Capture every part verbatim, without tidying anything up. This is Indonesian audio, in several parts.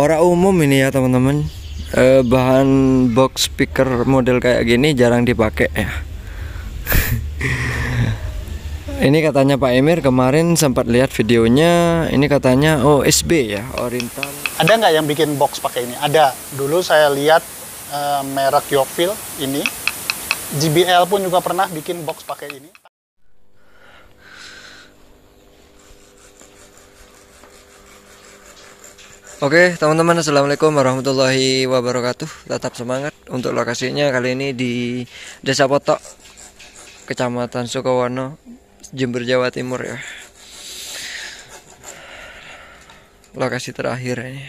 ora umum ini ya teman-teman, eh, bahan box speaker model kayak gini jarang dipakai ya. Ini katanya Pak Emir kemarin sempat lihat videonya, ini katanya O S B ya, oriental. Ada nggak yang bikin box pakai ini? Ada. Dulu saya lihat uh, merek Yofil ini. J B L pun juga pernah bikin box pakai ini. Oke, teman-teman, assalamualaikum warahmatullahi wabarakatuh. Tetap semangat untuk lokasinya kali ini di Desa Potok, Kecamatan Sukowarno, Jember, Jawa Timur ya. Lokasi terakhir ini.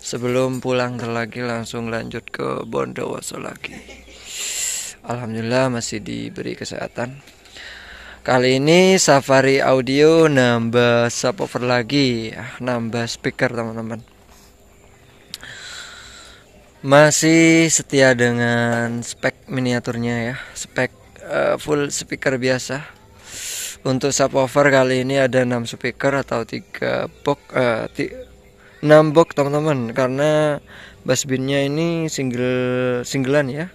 Sebelum pulang lagi langsung lanjut ke Bondowoso lagi. Alhamdulillah masih diberi kesehatan. Kali ini Safari Audio nambah subwoofer lagi, nambah speaker teman-teman. Masih setia dengan spek miniaturnya ya, spek uh, full speaker biasa. Untuk subwoofer kali ini ada enam speaker atau tiga box, enam box teman-teman, karena bass binnya ini single singlean ya,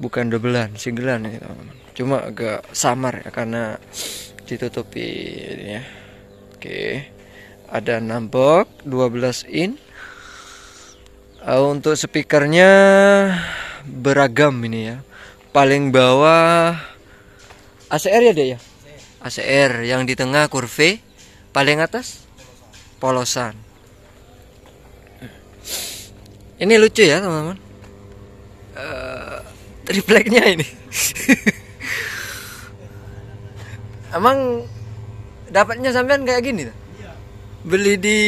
bukan doublean, singlean ya teman-teman. Cuma agak samar ya karena ditutupi ya. Oke, ada enam box, dua belas in. Uh, untuk speakernya beragam ini ya. Paling bawah A C R ya deh ya, A C R yang di tengah kurve, paling atas Polosan. Ini lucu ya teman-teman, uh, tripleknya ini. Emang dapatnya sampean kayak gini tuh? Beli di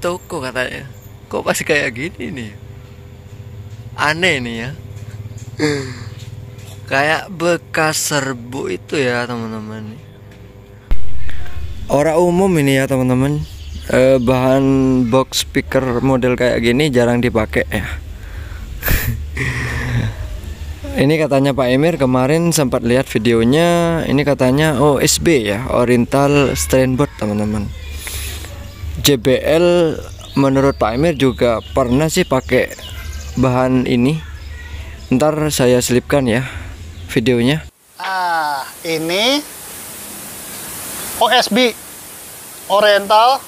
toko katanya. Kok pas kayak gini nih? Aneh nih ya. Kayak bekas serbu itu ya teman-teman. Ora umum ini ya teman-teman, eh, bahan box speaker model kayak gini jarang dipakai ya. Ini katanya Pak Emir kemarin sempat lihat videonya. Ini katanya O S B ya, Oriental Strainboard teman-teman. J B L menurut Pak Emir juga pernah sih pakai bahan ini. Ntar saya selipkan ya videonya. Ah, ini O S B Oriental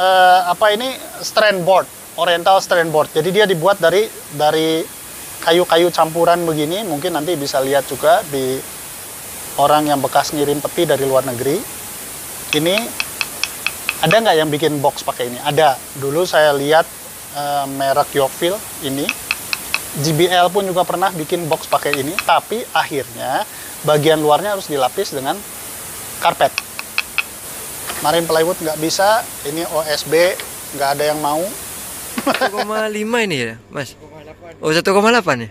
eh, apa ini strainboard, Oriental strainboard. Jadi dia dibuat dari dari kayu-kayu campuran begini. Mungkin nanti bisa lihat juga di orang yang bekas ngirim peti dari luar negeri. Ini ada nggak yang bikin box pakai ini? Ada. Dulu saya lihat eh, merek Yofil ini. J B L pun juga pernah bikin box pakai ini, tapi akhirnya bagian luarnya harus dilapis dengan karpet. Kemarin plywood nggak bisa, ini O S B nggak ada yang mau. satu koma lima ini ya, Mas? Oh, satu koma delapan ya?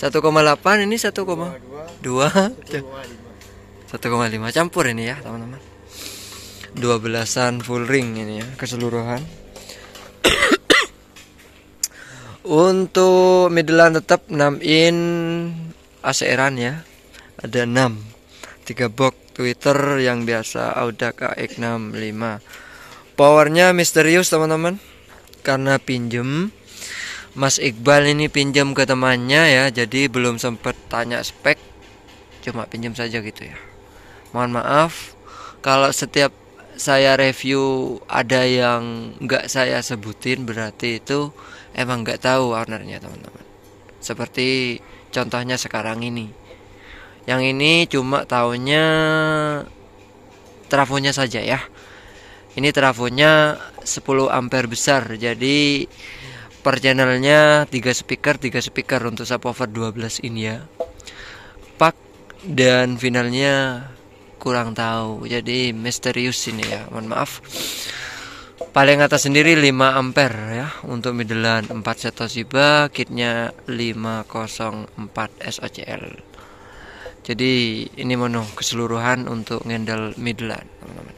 satu koma delapan ini satu koma dua, satu koma lima campur ini ya, teman-teman. dua belasan full ring ini ya, keseluruhan. Untuk middlean tetap enam in A C R-an ya. Ada enam, tiga box Twitter yang biasa Audax A enam lima. Powernya misterius teman-teman, karena pinjem. Mas Iqbal ini pinjem ke temannya ya, jadi belum sempat tanya spek, cuma pinjem saja gitu ya. Mohon maaf kalau setiap saya review ada yang nggak saya sebutin, berarti itu emang nggak tahu ownernya teman-teman. Seperti contohnya sekarang ini, yang ini cuma tahunya trafonya saja ya. Ini trafonya sepuluh ampere besar, jadi per channelnya tiga speaker, tiga speaker untuk subwoofer dua belas in ya. Pak dan finalnya kurang tahu, jadi misterius ini ya, mohon maaf. Paling atas sendiri lima ampere ya, untuk middlean empat Setoshiba, kitnya lima nol empat S O C L. Jadi ini mono keseluruhan untuk ngendal middlean teman-teman.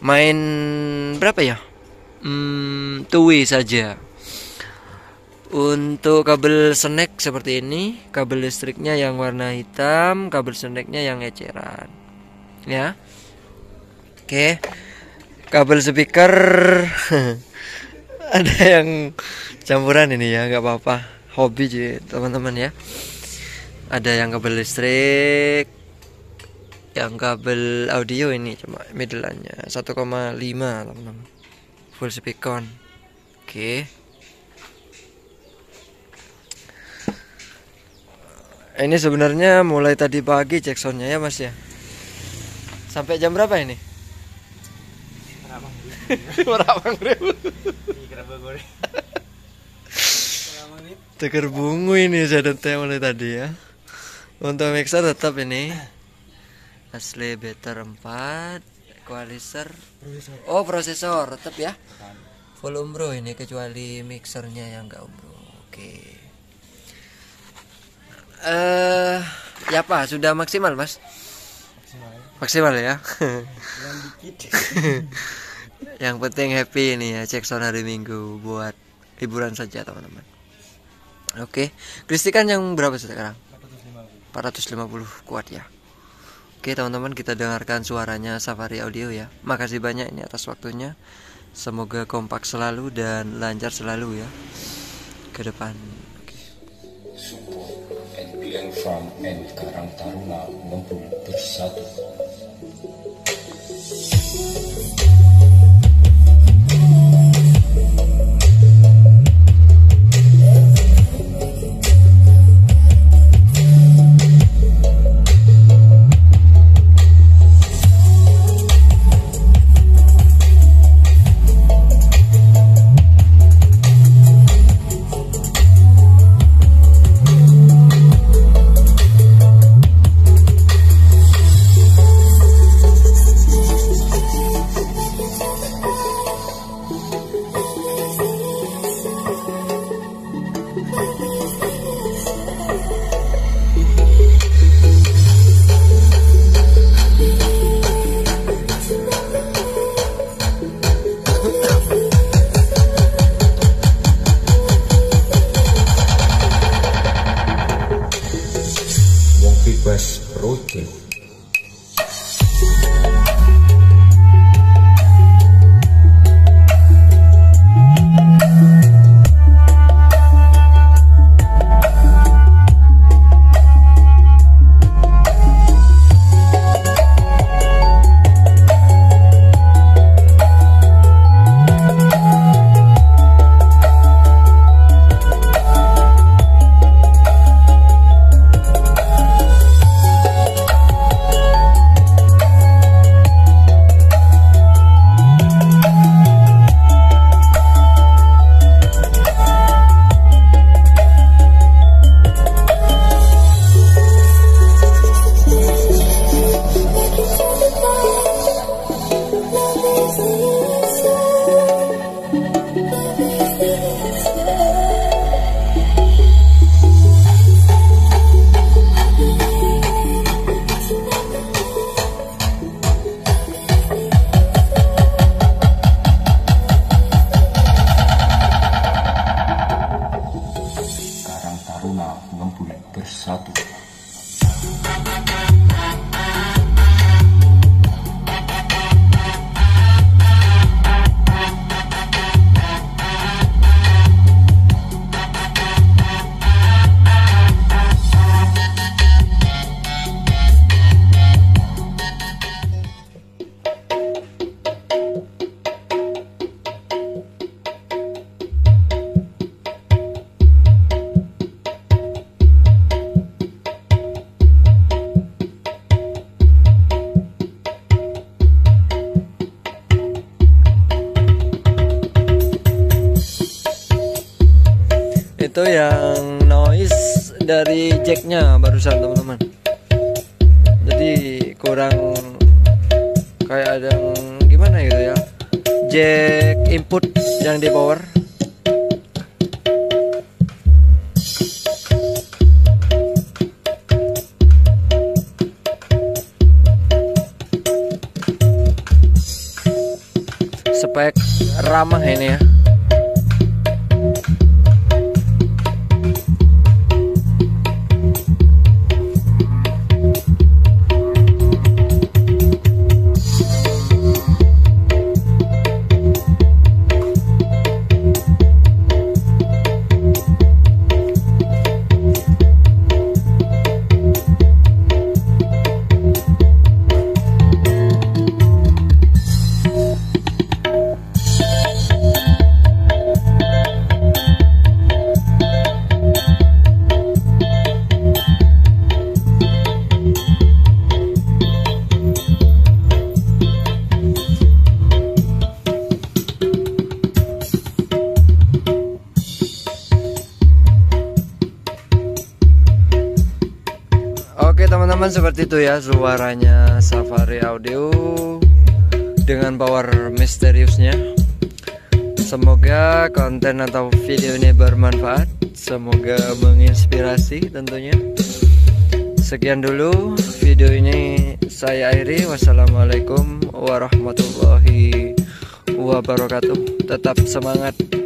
Main berapa ya? Hmm, two way saja. Untuk kabel snack seperti ini, kabel listriknya yang warna hitam, kabel snacknya yang eceran ya. Oke, kabel speaker ada yang campuran ini ya, nggak apa-apa, hobi sih teman-teman ya. Ada yang kabel listrik, yang kabel audio ini cuma middleannya satu koma lima teman-teman, full speakon. Oke. Okay. Ini sebenarnya mulai tadi pagi cek soundnya ya Mas ya. Sampai jam berapa ini? Berapa ribu? Teker bungu ini sedotnya mulai tadi ya. Untuk mixer tetap ini asli Better empat, equalizer. Oh, prosesor tetap ya. Full umbro ini kecuali mixernya yang enggak umbro. Oke. Okay. Eh, uh, ya apa sudah maksimal Mas? Maksimal. Maksimal ya. Yang dikit. Yang penting happy ini ya, cek sound hari Minggu buat hiburan saja teman-teman. Oke, okay. Kristikan yang berapa sekarang? empat ratus lima puluh. empat ratus lima puluh kuat ya. Oke, okay, teman-teman, kita dengarkan suaranya Safari Audio ya. Makasih banyak ini atas waktunya. Semoga kompak selalu dan lancar selalu ya ke depan. Okay. N P L Farm and Karang Taruna ngumpul bersatu. Itu yang noise dari jacknya barusan teman-teman, jadi kurang kayak ada yang gimana gitu ya, jack input yang di power. Spek ramah ini ya. teman-teman, seperti itu ya suaranya Safari Audio dengan power misteriusnya. Semoga konten atau video ini bermanfaat, semoga menginspirasi tentunya. Sekian dulu video ini saya akhiri. Wassalamualaikum warahmatullahi wabarakatuh. Tetap semangat.